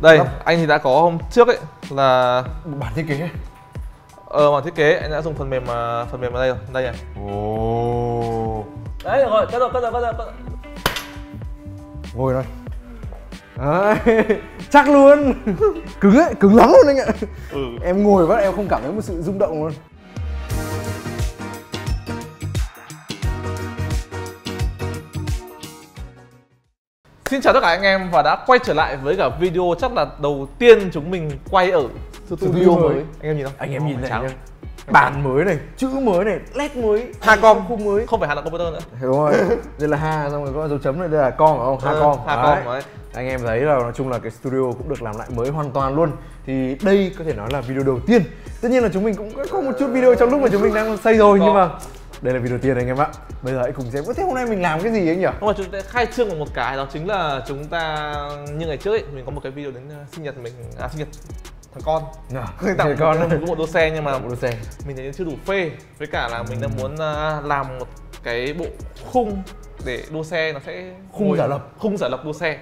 Đây, anh thì đã có hôm trước ấy là bản thiết kế. Bản thiết kế anh đã dùng phần mềm ở đây rồi, đây này. Ồ. Đấy được rồi, cất rồi. Ngồi đây. Đấy, chắc luôn. Cứng ấy, cứng lắm luôn anh ạ. Ừ. Em ngồi bắt em không cảm thấy một sự rung động luôn. Xin chào tất cả anh em và đã quay trở lại với cả video chắc là đầu tiên chúng mình quay ở studio mới. Anh em nhìn không? Anh em nhìn này, bàn mới này, chữ mới này, led mới, Hacom khung mới. Không phải Hacom computer nữa. Đúng rồi. Đây là Ha, xong rồi có dấu chấm này, đây là con phải không? Hacom. Hacom đấy. Anh em thấy là nói chung là cái studio cũng được làm lại mới hoàn toàn luôn. Thì đây có thể nói là video đầu tiên. Tất nhiên là chúng mình cũng có một chút video trong lúc mà chúng mình đang xây rồi nhưng mà đây là video đầu tiên anh em ạ. Bây giờ hãy cùng xem. Thế hôm nay mình làm cái gì anh nhỉ? Đúng rồi, chúng ta khai trương vào một cái đó chính là chúng ta như ngày trước ấy, mình có một cái video đến sinh nhật mình, sinh nhật thằng con. Mình tặng con một đỗ xe nhưng mà một đỗ xe mình thấy chưa đủ phê. Với cả là mình đang muốn làm một cái bộ khung để đua xe nó sẽ khung giả lập đua xe.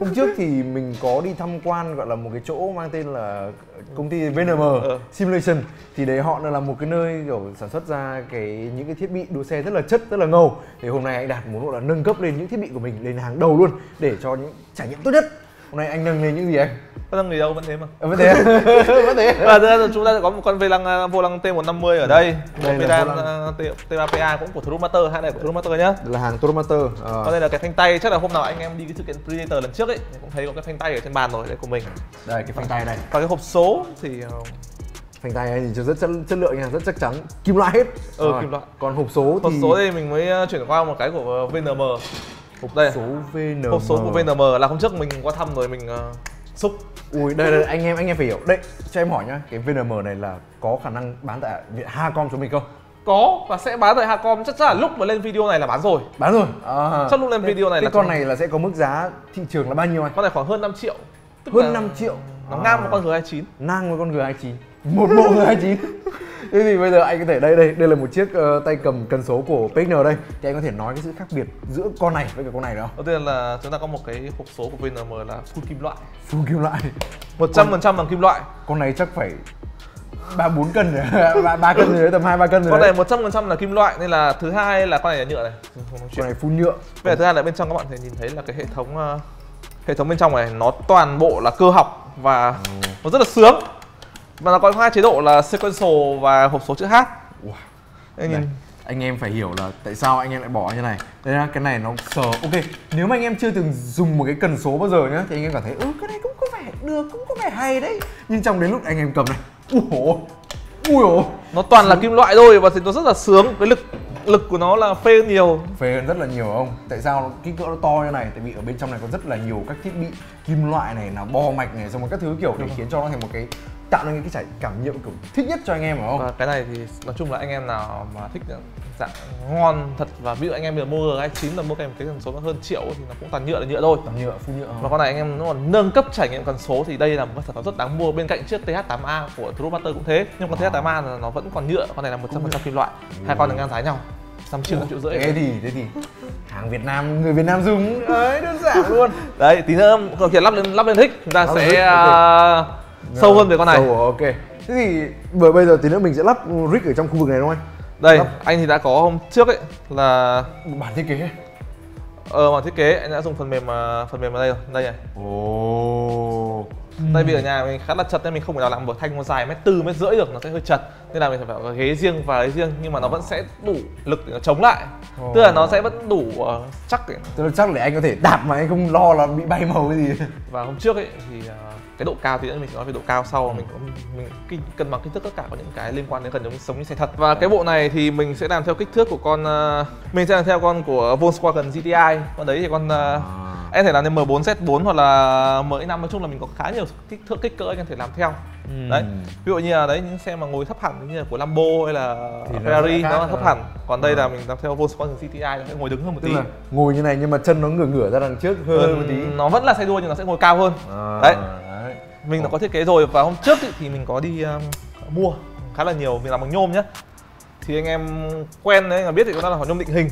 Hôm trước thì mình có đi tham quan gọi là một cái chỗ mang tên là công ty VNM Simulation, thì đấy họ là một cái nơi kiểu sản xuất ra những cái thiết bị đua xe rất là chất, rất là ngầu. Thì hôm nay anh Đạt muốn gọi là nâng cấp lên những thiết bị của mình lên hàng đầu luôn để cho những trải nghiệm tốt nhất. Hôm nay anh nâng lên những gì anh? Nâng gì đâu, vẫn thế mà. Vẫn thế. Vẫn thế. Và chúng ta có một con vô lăng T150 ở đây. Đây một là T3PA cũng của Truemaster, hai này của Truemaster nhá. Là hàng Truemaster. Còn đây là cái phanh tay, chắc là hôm nào anh em đi cái sự kiện Predator lần trước ấy cũng thấy có cái phanh tay ở trên bàn rồi, đây của mình. Đây cái phanh tay này. Và cái hộp số thì phanh tay này thì rất chất lượng nha, rất chắc chắn, kim loại hết. Kim loại. Còn hộp số thì mình mới chuyển qua một cái của VNM. Hộp số của VNM là hôm trước mình qua thăm rồi mình xúc. Ui đây anh em phải hiểu. Đây cho em hỏi nhá, cái VNM này là có khả năng bán tại Hacom chúng mình không? Có, và sẽ bán tại Hacom, chắc là lúc mà lên video này là bán rồi. Chắc lúc lên video này là con này là sẽ có mức giá thị trường là bao nhiêu anh? Con này khoảng hơn 5 triệu. Hơn 5 triệu. Nó ngang với con G29. Ngang với con G29. Một bộ G29. Thế thì bây giờ anh có thể đây là một chiếc tay cầm cần số của PXN đây. Thì anh có thể nói cái sự khác biệt giữa con này với cả con này được không? Đầu tiên là chúng ta có một cái hộp số của VNM là full kim loại. 100% bằng kim loại. Con này chắc phải 3-4 cân rồi, 3 cân rồi đấy, tầm 2-3 cân rồi. Con này 100% là kim loại nên là thứ hai là con này là nhựa này. Con này full nhựa. Bây giờ thứ hai là bên trong các bạn có thể nhìn thấy là cái hệ thống bên trong này nó toàn bộ là cơ học và nó rất là sướng. Và nó có hai chế độ là sequential và hộp số chữ H. Wow. Anh em phải hiểu là tại sao anh em lại bỏ như này. Đây là cái này nó sờ. Ok, nếu mà anh em chưa từng dùng một cái cần số bao giờ nhá thì anh em cảm thấy cái này cũng có vẻ được, cũng có vẻ hay đấy. Nhưng trong đến lúc anh em cầm này, ui dồi, nó toàn là kim loại thôi và thì nó rất là sướng. Cái lực của nó là phê hơn nhiều. Phê hơn rất là nhiều không? Tại sao kích cỡ nó to như này? Tại vì ở bên trong này có rất là nhiều các thiết bị kim loại này, là bo mạch này, xong rồi các thứ kiểu để khiến cho nó thành một cái tạo nên cái trải cảm nghiệm cũng thích nhất cho anh em phải không? Và cái này thì nói chung là anh em nào mà thích dạng ngon thật, và ví dụ anh em bây giờ mua G29 là mua kèm cái cần số nó hơn triệu thì nó cũng toàn nhựa thôi. Toàn nhựa, full nhựa. Và con này anh em nó còn nâng cấp trải nghiệm cần số thì đây là một sản phẩm rất đáng mua, bên cạnh chiếc TH8A của Truemaster cũng thế. Nhưng con TH8A là nó vẫn còn nhựa, con này là 100% kim loại. Hai con là ngang giá nhau. 5 triệu rưỡi. Thế thì hàng Việt Nam, người Việt Nam dùng đấy, đơn giản luôn. Đấy, tí nữa còn chuyện lắp lên thích, chúng ta sẽ sâu hơn về con này. Ok. Thế thì bây giờ tí nữa mình sẽ lắp rig ở trong khu vực này đúng không anh? Đây, anh thì đã có hôm trước ấy là bản thiết kế. Bản thiết kế anh đã dùng phần mềm ở đây rồi, đây này. Tại vì ở nhà mình khá là chật nên mình không thể nào làm một thanh nó dài 1,4 mét được, nó sẽ hơi chật. Nên là mình phải có ghế riêng và ấy riêng, nhưng mà nó vẫn sẽ đủ lực để nó chống lại. Tức là nó sẽ vẫn đủ chắc để... Tức là chắc để anh có thể đạp mà anh không lo là bị bay màu cái gì. Và hôm trước ấy thì cái độ cao thì mình sẽ nói về độ cao sau. Mình cân bằng kích thước tất cả có những cái liên quan đến gần giống sống như xe thật. Và cái bộ này thì mình sẽ làm theo kích thước của con của Volkswagen GTI. Con đấy thì con em thể làm đến M4, Z4 hoặc là M5, nói chung là mình có khá nhiều kích cỡ anh em thể làm theo. Đấy, ví dụ như là đấy những xe mà ngồi thấp hẳn như là của Lambo hay là Ferrari nó thấp hẳn. Còn đây là mình làm theo Volkswagen GTI, nó sẽ ngồi đứng hơn một tí. Ngồi như này nhưng mà chân nó ngửa ra đằng trước hơn một tí. Nó vẫn là xe đua nhưng nó sẽ ngồi cao hơn. Đấy, mình đã có thiết kế rồi. Và hôm trước thì mình có đi mua khá là nhiều, mình làm bằng nhôm nhá. Thì anh em quen đấy, biết thì chúng ta là nhôm định hình.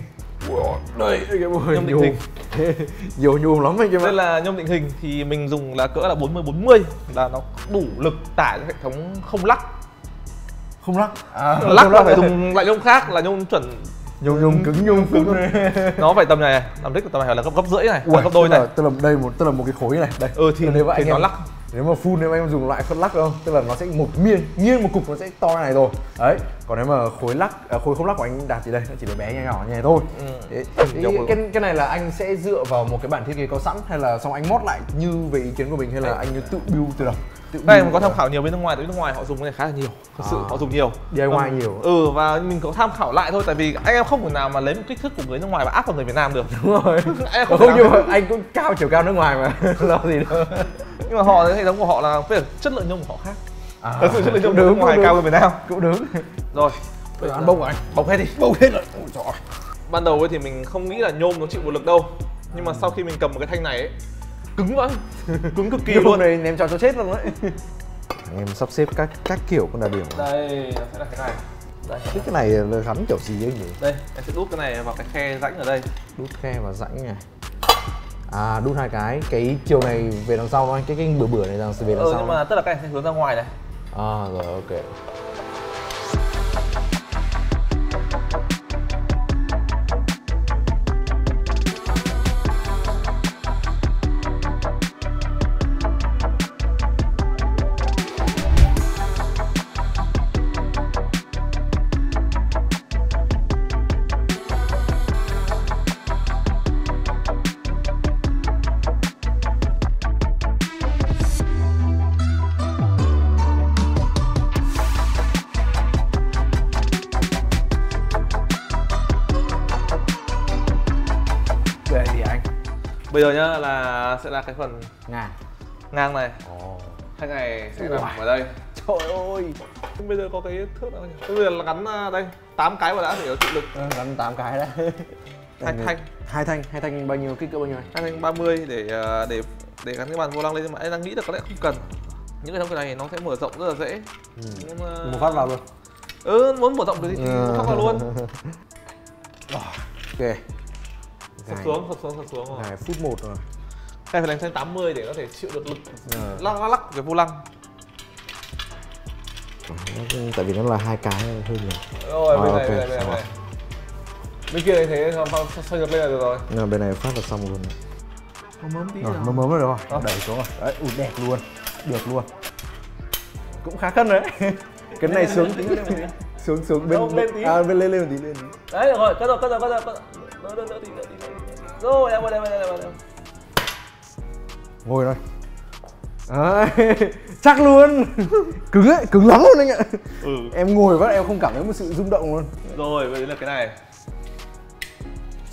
Đây, nhôm định hình nhiều nhôm lắm anh em ạ. Đây là nhôm định hình thì mình dùng là cỡ là 40-40 là nó đủ lực tải hệ thống không lắc. Không lắc? À, lắc là phải dùng lại nhôm khác, là nhôm chuẩn. Nhôm cứng, nhôm cứng. Nó phải tầm này, tầm đích của tầm này là gấp rưỡi này, gấp đôi này. Tức là một cái khối này. Đây. Ừ thì nó lắc. Nếu mà full nếu em dùng loại khối lắc không, tức là nó sẽ một nghiêng một cục nó sẽ to này rồi. Đấy. Còn nếu mà khối lắc, khối không lắc của anh Đạt thì đây, nó chỉ là bé nhỏ như này thôi. Ừ. Cái này là anh sẽ dựa vào một cái bản thiết kế có sẵn hay là xong anh mót lại như về ý kiến của mình hay là anh tự build từ đầu? Đây mình có tham khảo nhiều bên nước ngoài, tại bên nước ngoài họ dùng cái này khá là nhiều, thật sự họ dùng nhiều DIY nhiều. Ừ, và mình có tham khảo lại thôi, tại vì anh em không thể nào mà lấy một kích thước của người nước ngoài và áp vào người Việt Nam được. Đúng rồi. Anh không, nhưng mà anh cũng chiều cao nước ngoài mà lo gì đâu. Nhưng mà họ, hệ thống của họ là phải chất lượng nhôm của họ khác. Thật sự chất lượng nhôm nước ngoài cao hơn Việt Nam. Cũng đúng. Rồi, bây giờ ăn bông của anh. Bông hết đi. Bông hết rồi. Ôi trời. Ban đầu ấy thì mình không nghĩ là nhôm nó chịu một lực đâu, nhưng mà sau khi mình cầm một cái thanh này ấy, cứng vậy, cứng cực kỳ luôn. Này ném cho chết luôn đấy. Em sắp xếp các kiểu con đà điểu. Đây nó sẽ là cái này. Đây. Cái này là gắn kiểu gì anh nhỉ? Đây, em sẽ đút cái này vào cái khe rãnh ở đây. Đút khe vào rãnh này. À, đút hai cái chiều này về đằng sau thôi, cái bừa này đằng về đằng sau. Nhưng mà tức là cái này sẽ hướng ra ngoài này. À rồi, ok. Bây giờ nhá là sẽ là cái phần ngang này. Cái này sẽ nằm ở đây. Trời ơi. Bây giờ có cái thước nào nhỉ? Bây giờ là gắn đây 8 cái vào đã để chịu lực. Gắn 8 cái đấy. Hai thanh bao nhiêu, kích cỡ bao nhiêu này? Hai thanh 30 để gắn cái bàn vô lăng lên, nhưng mà em đang nghĩ là có lẽ không cần. Những cái thông cái này nó sẽ mở rộng rất là dễ. Nhưng mà một phát vào luôn. Ừ, muốn mở rộng được thì phát vào luôn. Ok. Sập xuống rồi. Này phút 1 rồi. Cái phải đánh xanh 80 để có thể chịu được lực lắc cái vô lăng. Tại vì nó là hai cái hơi nhiều. Rồi bên này, bên này. Bên kia này thế xoay nhập lên là được rồi. Rồi bên này phát là xong luôn. Mấm rồi đúng không? Đẩy xuống rồi. Đấy, đẹp luôn. Được luôn. Cũng khá cân đấy. Cái này sướng tí. Sướng lên tí. Đấy được rồi, cất rồi. Rồi, em ơi. Ngồi rồi. Đấy, chắc luôn. Cứng ấy, cứng lắm luôn anh ạ. Em ngồi phát em không cảm thấy một sự rung động luôn. Rồi, bây giờ là cái này.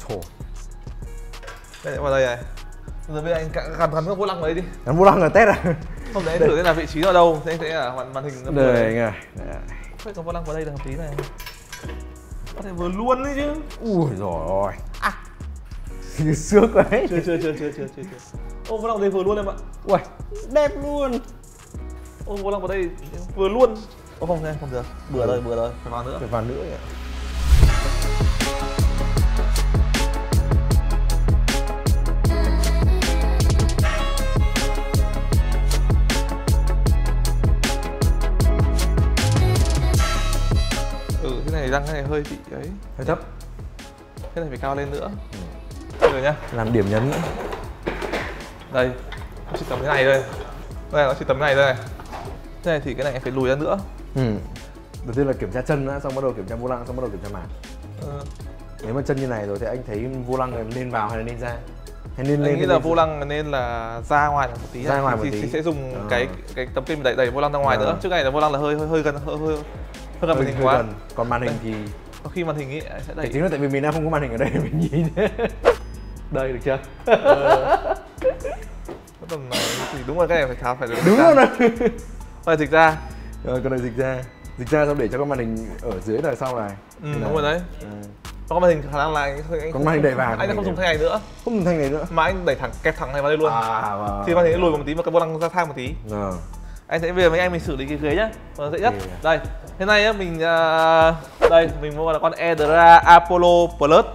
Trời. Đây, vào đây này. Rồi bây giờ anh gắn vô lăng vào đây đi. Gắn vô lăng là test à? Không, để anh thử xem là vị trí ở đâu. Thế anh sẽ là màn hình. Đây anh ạ. Phải có vô lăng vào đây là hợp lý này. Có thể vừa luôn đấy chứ. Ui giời ơi. Sướng quá đấy. Chưa. Ôm vô lăng vào đây vừa luôn em ạ. Ui, đẹp luôn. Ôm vô lăng vào đây vừa luôn. Ô không được. Bừa rồi, phải vào nữa. Phải vào nữa nhỉ. Răng này hơi bị ấy, hơi thấp. Thế này phải cao lên nữa. Rồi nhá. Làm điểm nhấn nữa. Đây, nó chỉ tầm thế này thôi. Thế này thì cái này em phải lùi ra nữa. Đầu tiên là kiểm tra chân đã, xong bắt đầu kiểm tra vô lăng, xong bắt đầu kiểm tra màn. Nếu mà chân như này rồi thì anh thấy vô lăng này nên vào hay là nên ra? Hay nên lên? Nghĩ là vô lăng nên là ra ngoài một tí. Ra ngoài một tí. Thì sẽ dùng cái tấm pin đẩy vô lăng ra ngoài nữa. Trước này là vô lăng là hơi gần, hơi gặp màn hình quá. Còn màn hình thì khi màn hình ấy sẽ đẩy. Chính là tại vì mình đang không có màn hình ở đây mình nhìn. Đây được chưa? Cái tầm này thì đúng rồi, cái này phải tháo phải được. Đúng rồi này. Rồi dịch ra. Rồi còn này dịch ra xong để cho con màn hình ở dưới đằng sau này. Đúng rồi đấy. Có màn hình khả năng là anh có màn hình đẩy vào. Anh không dùng thanh này nữa. Không dùng thanh này nữa. Mà anh đẩy thẳng kẹp thẳng này vào đây luôn. Thì màn hình lùi một tí và cái vô lăng ra thang một tí. Anh sẽ về với anh mình xử lý cái ghế nhá, nó dễ nhất. Đây, thế này á mình đây mình mua là con Edra Apollo Plus.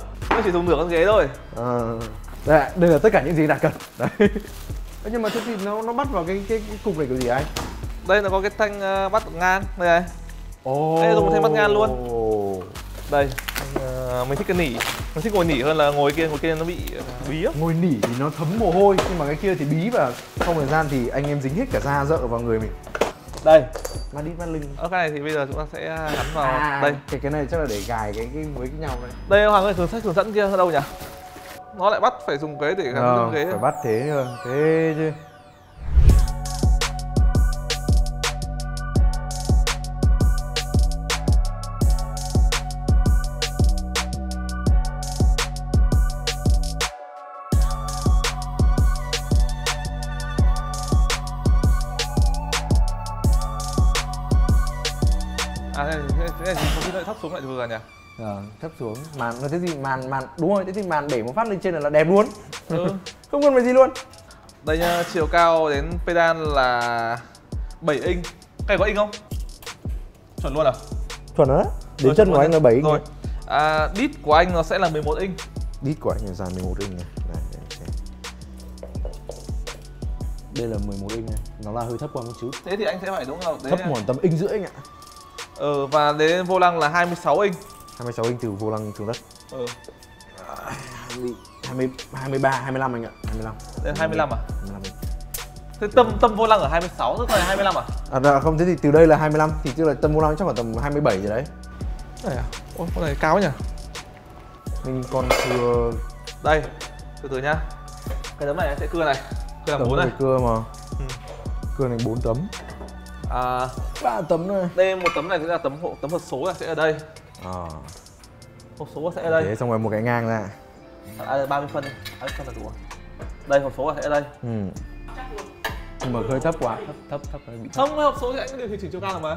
cũng chỉ dùng nửa con ghế thôi. Đây là tất cả những gì Đạt cần. Đấy. Nhưng mà thế thì nó bắt vào cái cục này kiểu gì anh? Đây nó có cái thanh bắt ngang đây này. Đây là dùng thanh bắt ngang luôn. Đây, mình thích cái nỉ, mình thích ngồi nỉ hơn là ngồi kia nó bị bí á. Ngồi nỉ thì nó thấm mồ hôi, nhưng mà cái kia thì bí và trong thời gian thì anh em dính hết cả da rợ vào người mình. Đây, mà đi văn linh. Cái này thì bây giờ chúng ta sẽ gắn vào đây. Cái này chắc là để gài cái với cái nhau này. Đây Hoàng ơi, cuốn sách hướng dẫn kia ở đâu nhỉ? Nó lại bắt phải dùng cái để gắn vào ghế. Phải bắt thế thôi, thế chứ. Thấp xuống lại vừa nhỉ? Thấp xuống. Màn nó thế gì màn đúng rồi, thế thì màn để một phát lên trên là đẹp luôn. Không cần phải gì luôn. Đây nha, chiều cao đến pedal là 7 inch. Cái này có inch không? Chuẩn luôn à? Chuẩn đó. Đến rồi, chân của anh là 7 inch rồi. Đít của anh nó sẽ là 11 inch. Đít của anh là dàn 11 inch này. Đây là 11 inch này. Nó là hơi thấp qua một chút. Thế thì anh sẽ phải đúng không? Thấp khoảng tầm inch rưỡi anh ạ. Và đến vô lăng là 26 inch. 26 inch từ vô lăng xuống đất. 23, 25 anh ạ. 25. Đến 25 à? 25 inch. Thế tâm vô lăng ở 26, tức là 25 à? Không, thế thì từ đây là 25, thì tức là tâm vô lăng chắc khoảng tầm 27 rồi đấy. Này à? Ôi, con này cao nhỉ? Mình còn cưa... Đây, từ từ nhá. Cái tấm này sẽ cưa này. Cưa làm 4 này. Cưa mà. Cưa thành 4 tấm. 3 tấm thôi. Đây một tấm này sẽ là tấm hộp số là sẽ ở đây. Hộp số sẽ ở đây. Thế xong rồi một cái ngang ra. 30 phân là đủ rồi. Đây hộp số là sẽ ở đây. Nhưng mà hơi thấp quá. Thấp hơi bị thấp. Không, hộp số thì anh điều chỉnh chiều cao mà.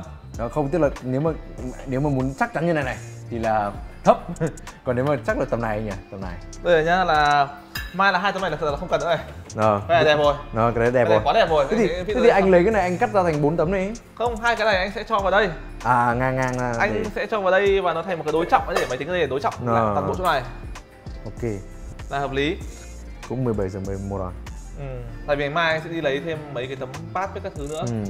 Không, tức là nếu mà muốn chắc chắn như này thì là thấp. Còn nếu mà chắc là tầm này nhỉ, tầm này. Đây nhá, là mai là hai tấm này là thật là không cần nữa này. Cái này đẹp rồi. Cái này đẹp rồi. Quá đẹp rồi. Thế thì anh lấy cái này anh cắt ra thành 4 tấm đi. Không, hai cái này anh sẽ cho vào đây. Ngang là anh để... sẽ cho vào đây và nó thành một cái đối trọng để máy tính để đối trọng toàn bộ chỗ này. Ok. Là hợp lý. Cũng 17:11 rồi. Tại vì mai anh sẽ đi lấy thêm mấy cái tấm pad với các thứ nữa.